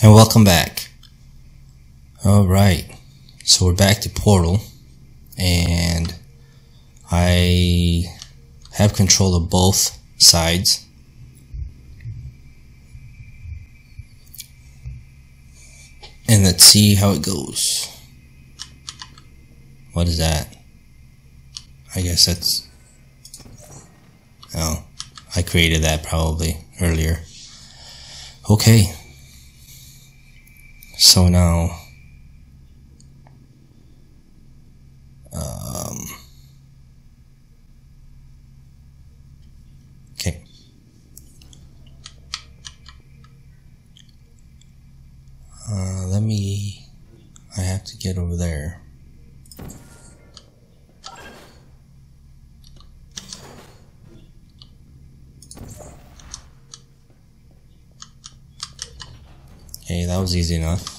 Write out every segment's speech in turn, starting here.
And welcome back. Alright, so we're back to Portal, and I have control of both sides. And let's see how it goes. What is that? I guess that's... oh, I created that probably earlier. Okay. So now, okay. I have to get over there. Okay, that was easy enough.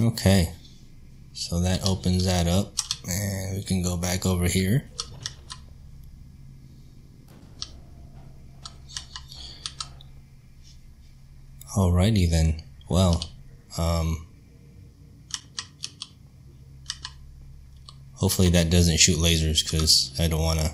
Okay, so that opens that up, and we can go back over here. Alrighty then, well, hopefully that doesn't shoot lasers, because I don't want to.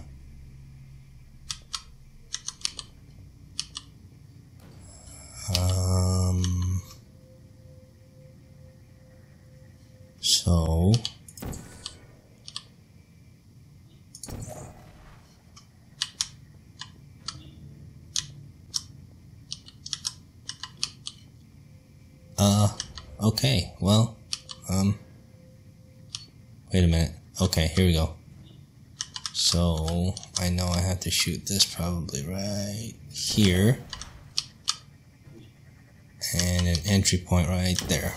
So, okay, well, wait a minute. Okay, here we go. So, I know I have to shoot this probably right here. And an entry point right there.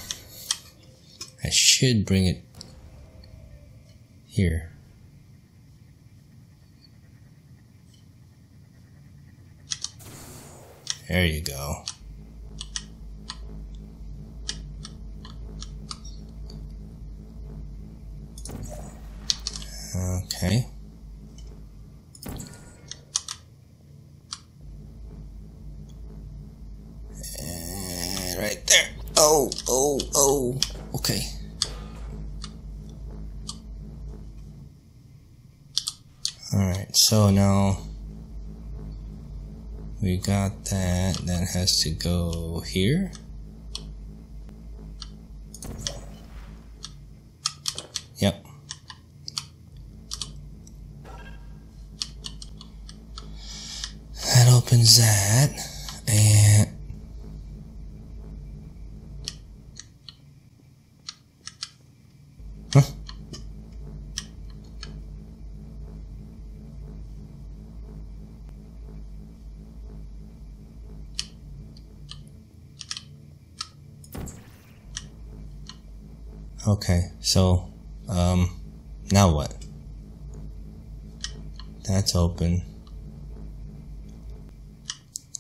I should bring it here. There you go. Okay. And right there. Oh. Okay. Alright, so now we got that. That has to go here. Yep. Opens that, and huh? Okay, so now what? That's open.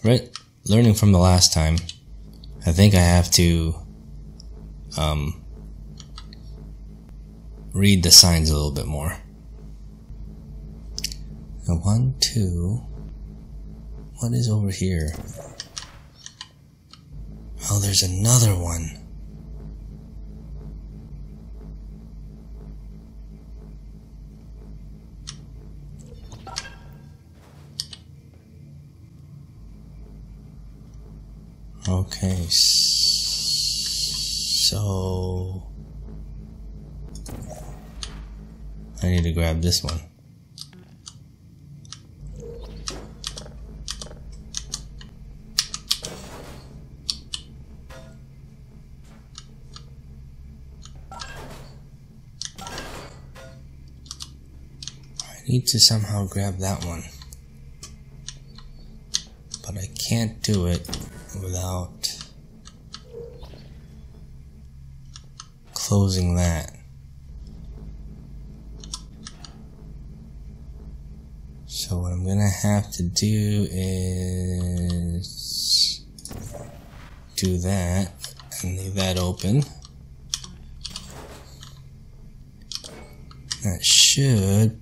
Right, learning from the last time, I think I have to read the signs a little bit more. Now 1, 2, what is over here? Oh, there's another one. Okay, so I need to grab this one. I need to somehow grab that one, but I can't do it without closing that. So what I'm gonna have to do is do that and leave that open. That should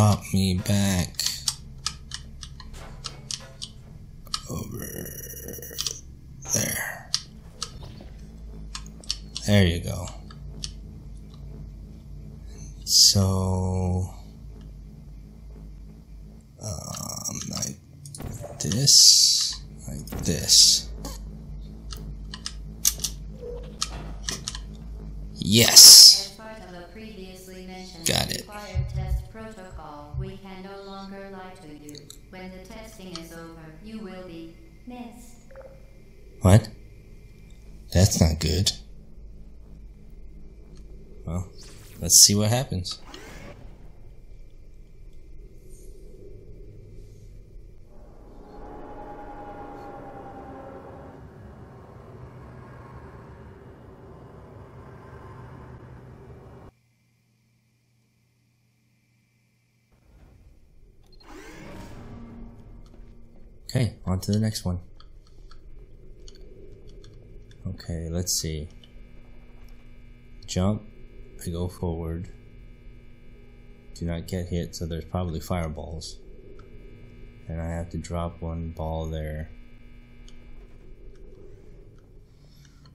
pop me back over there. There you go. So, like this, like this. Yes. Got it. Test protocol. We can no longer lie to you. When the testing is over, you will be missed. What? That's not good. Well, let's see what happens. Okay, on to the next one. Okay, let's see. Jump, I go forward. Do not get hit, so there's probably fireballs. And I have to drop one ball there.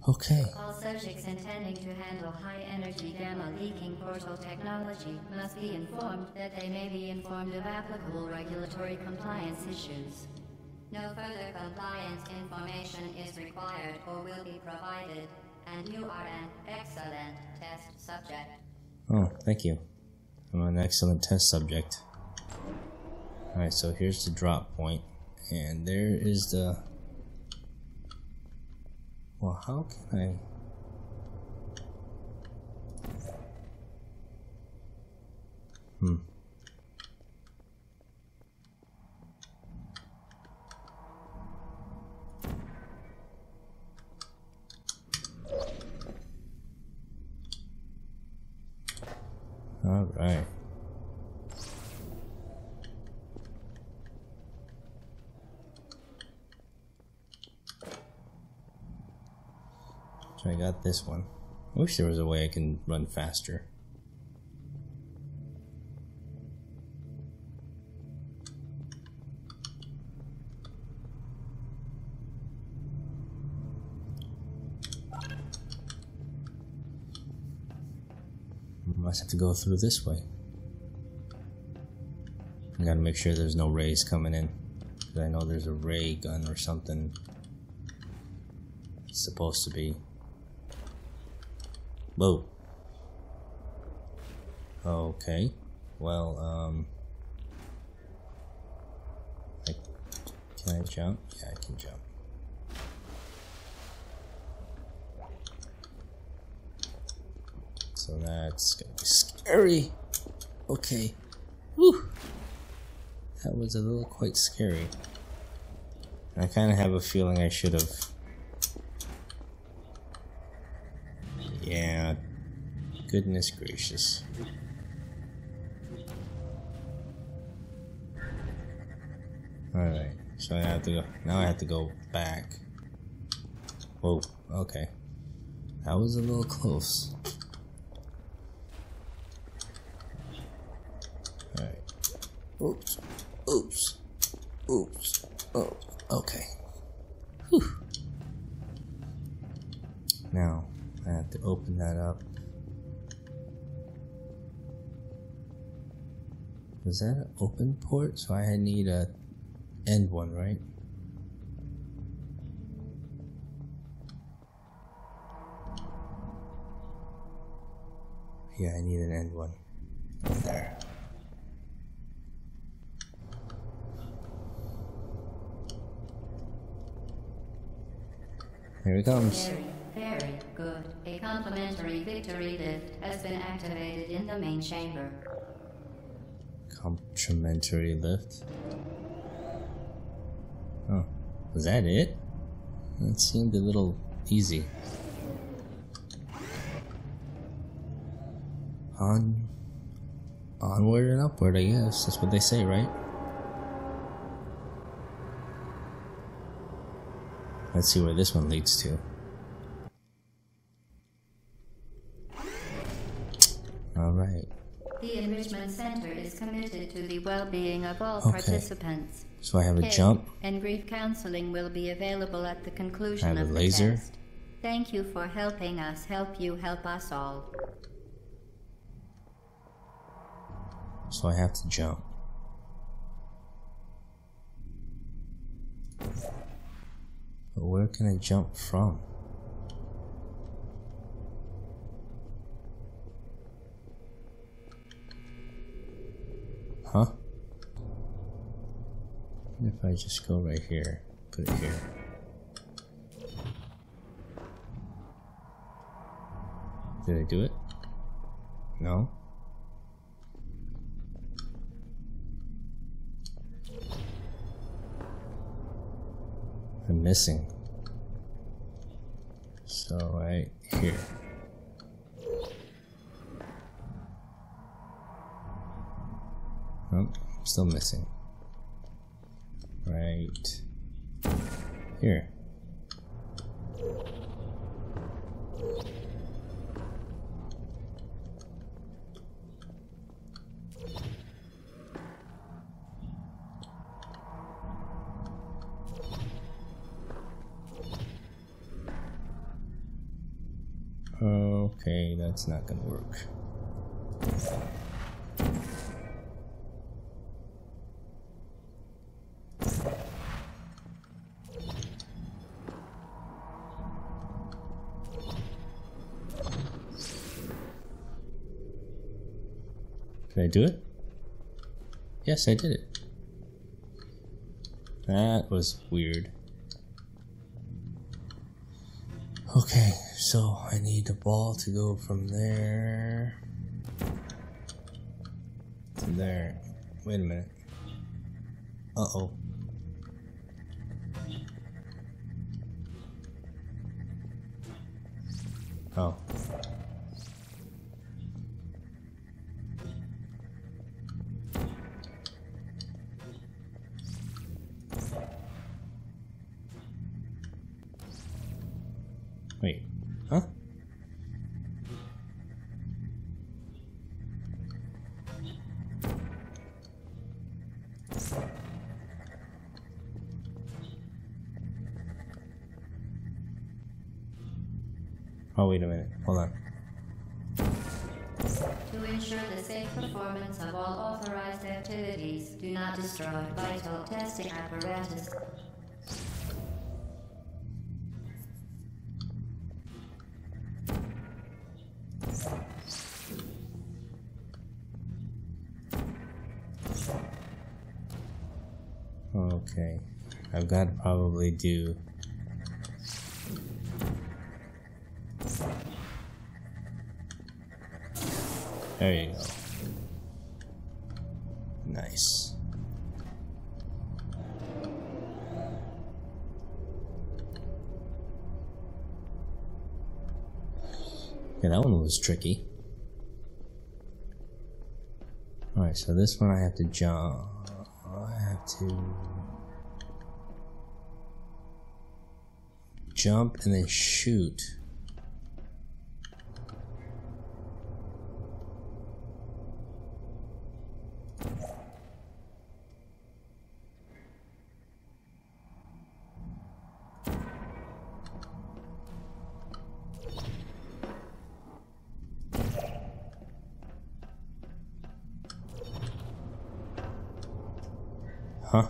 Okay. All subjects intending to handle high-energy gamma-leaking portal technology must be informed that they may be informed of applicable regulatory compliance issues. No further compliance information is required or will be provided, and you are an excellent test subject. Oh, thank you. I'm an excellent test subject. Alright, so here's the drop point, and there is the... Well, how can I... All right. So I got this one. I wish there was a way I can run faster. Must have to go through this way. I gotta make sure there's no rays coming in, because I know there's a ray gun or something. It's supposed to be. Whoa. Okay. Well, can I jump? Yeah, I can jump. So that's gonna be scary. Okay. Whew. That was a little quite scary. I kind of have a feeling I should have. Yeah. Goodness gracious. Alright. So I have to go. Now I have to go back. Whoa. Okay. That was a little close. Oops, oops, oops, oh, okay. Whew. Now, I have to open that up. Is that an open port? So I need a end one, right? Yeah, I need an end one. There. Here it comes. Very, very good. A complimentary victory lift has been activated in the main chamber. Complimentary lift? Oh, was that it? That seemed a little easy. Onward and upward, I guess. That's what they say, right? Let's see where this one leads to. Alright. The Enrichment Center is committed to the well-being of all participants. So I have a jump. And grief counseling will be available at the conclusion of the test. Thank you for helping us help you help us all. So I have to jump. But where can I jump from? Huh? If I just go right here, put it here. Did I do it? No? I'm missing. So right here. Oh, still missing. Right here. Okay, that's not gonna work. Did I do it? Yes, I did it. That was weird. Okay, so I need the ball to go from there to there. Wait a minute. Uh-oh. Oh. Wait, huh? Oh, wait a minute, hold on. To ensure the safe performance of all authorized activities, do not destroy vital testing apparatus. Okay, I've got to probably do there you go. Nice. Yeah, that one was tricky. Alright, so this one I have to jump. I have to jump and then shoot. Huh?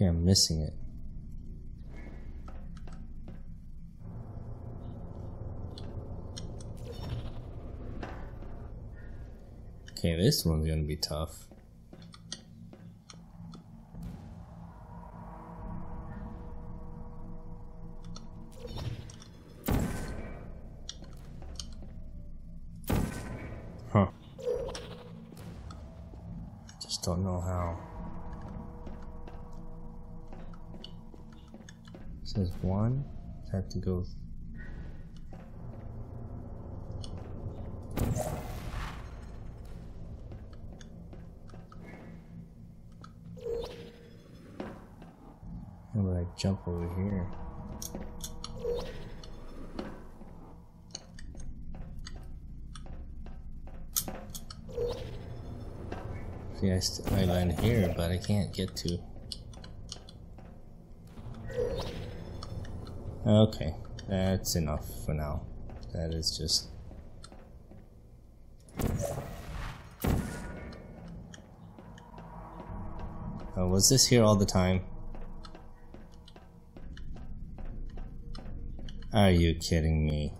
I'm missing it. Okay, this one's gonna be tough. Huh. Just don't know how. Says one, I have to go. I jump over here? See, I land here, but I can't get to. Okay, that's enough for now. That is just. Oh, was this here all the time? Are you kidding me?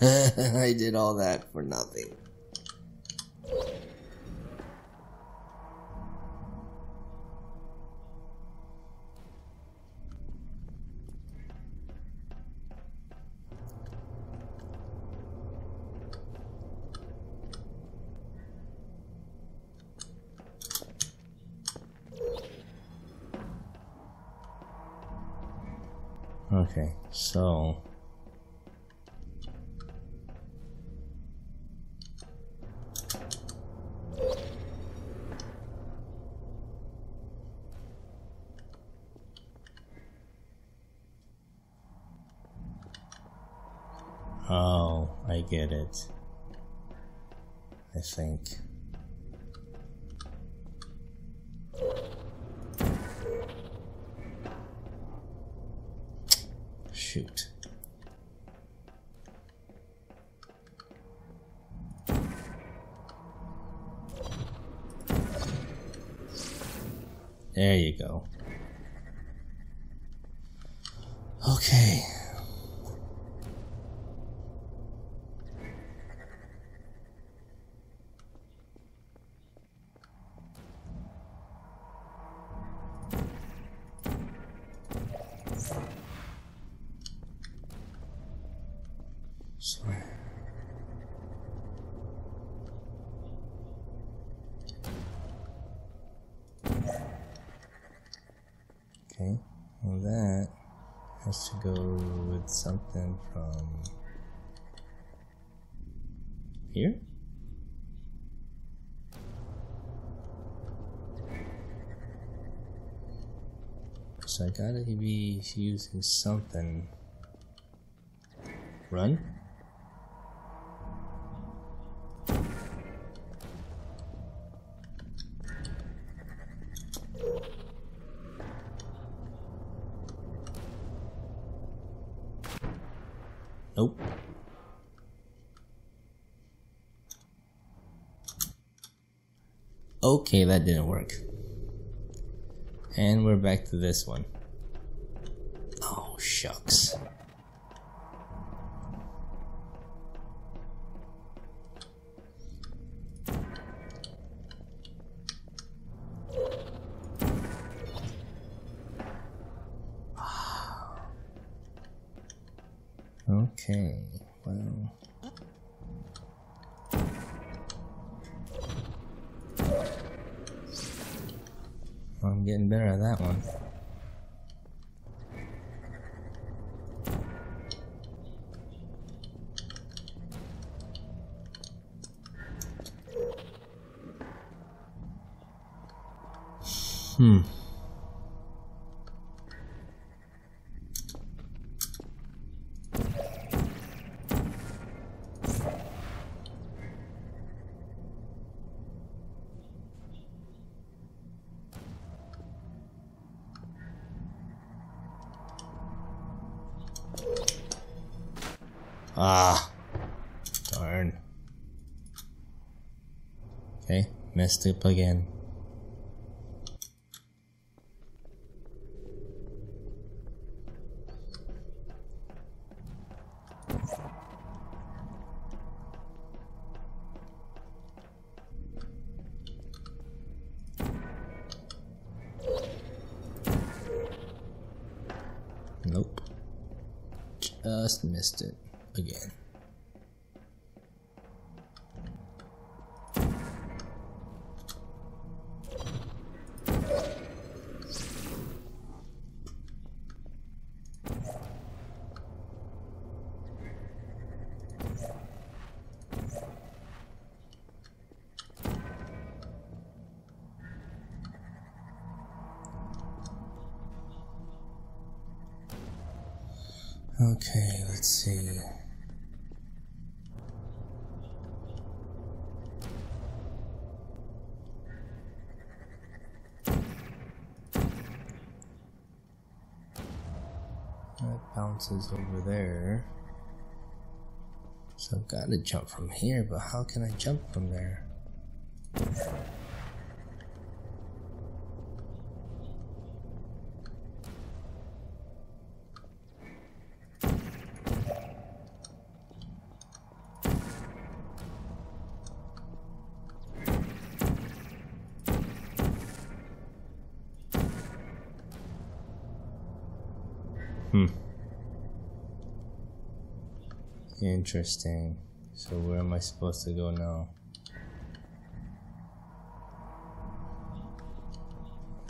I did all that for nothing. Okay, so oh, I get it. I think. Shoot. There you go. Okay. Okay, well that has to go with something from here? So I gotta be using something. Run? Nope. Okay, that didn't work. And we're back to this one. Oh, shucks. Okay, well. I'm getting better at that one. Ah, darn. Okay, messed up again. Nope. Just missed it. Again. Okay, let's see. That bounces over there. So I've got to jump from here, but how can I jump from there? Interesting. So where am I supposed to go now?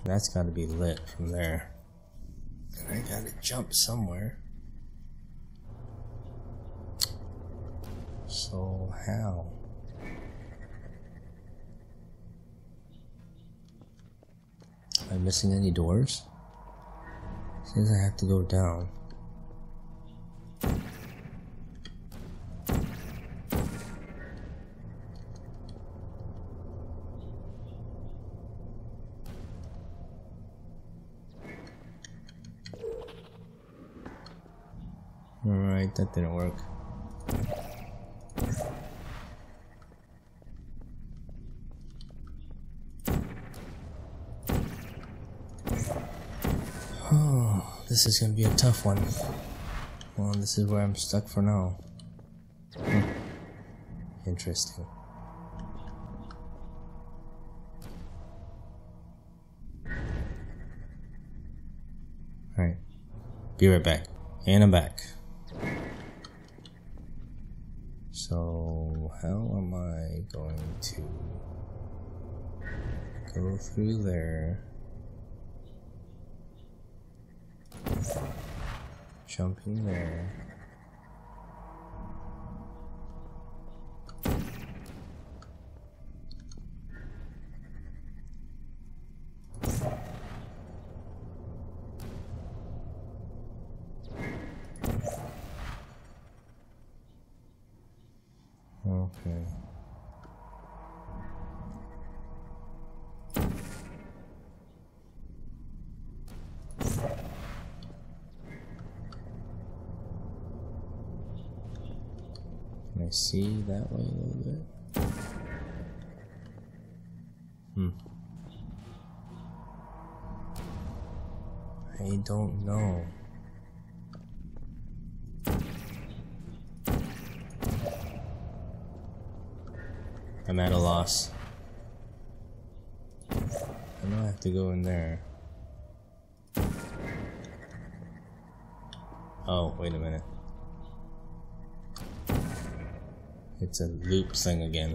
That's gotta be lit from there. And I gotta jump somewhere. So how? Am I missing any doors? Seems I have to go down. Alright, that didn't work. Oh, this is gonna be a tough one. Well, this is where I'm stuck for now. Interesting. Alright, be right back. And I'm back. So, how am I going to go through there? Jumping there. Okay. Can I see that way a little bit? I don't know. I'm at a loss. I know I have to go in there. Oh, wait a minute. It's a loop thing again.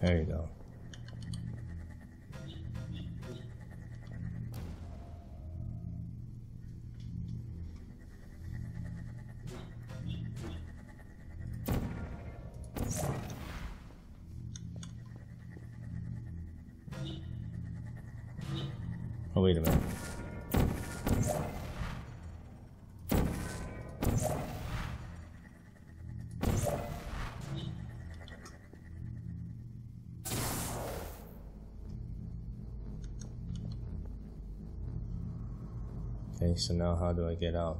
There you go. Oh, wait a minute. Okay, so now how do I get out?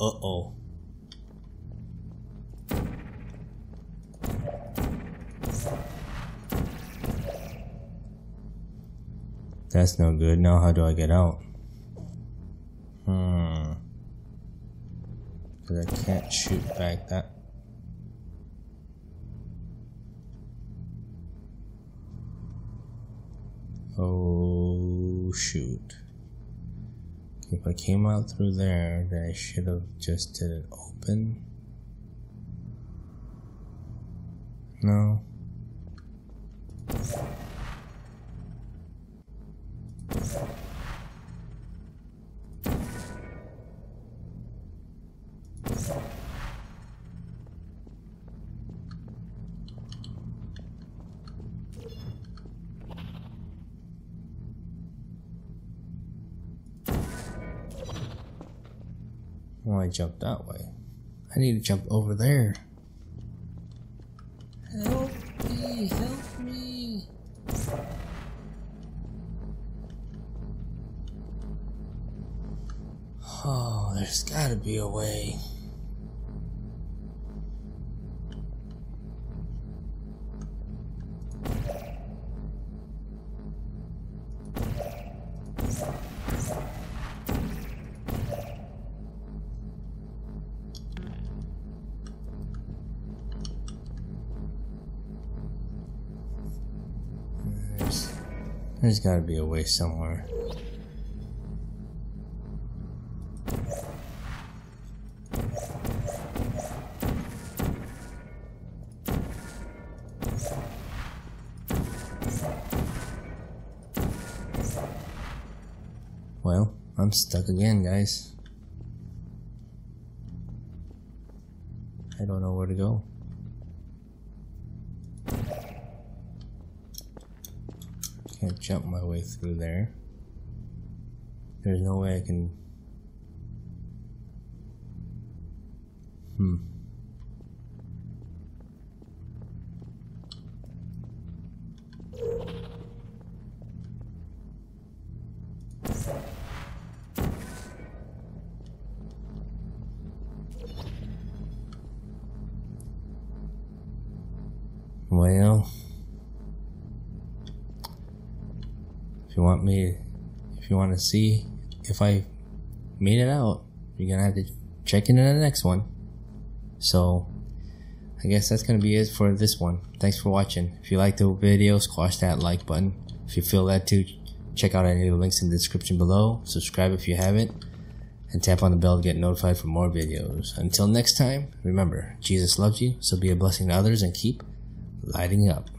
Uh-oh. That's no good. Now how do I get out? because I can't shoot like that. Oh shoot. If I came out through there, then I should have just did it open. No. Well, I jumped that way. I need to jump over there. Help me, help me. Oh, there's gotta be a way. There's gotta be a way somewhere. Well, I'm stuck again, guys. I don't know where to go. Can't jump my way through there. There's no way I can. Well, if you want to see if I made it out, you're gonna have to check in on the next one. So I guess that's gonna be it for this one. Thanks for watching. If you like the video, squash that like button. If you feel that too, check out any of the links in the description below. Subscribe if you haven't, and tap on the bell to get notified for more videos. Until next time, remember, Jesus loves you, so be a blessing to others and keep lighting up.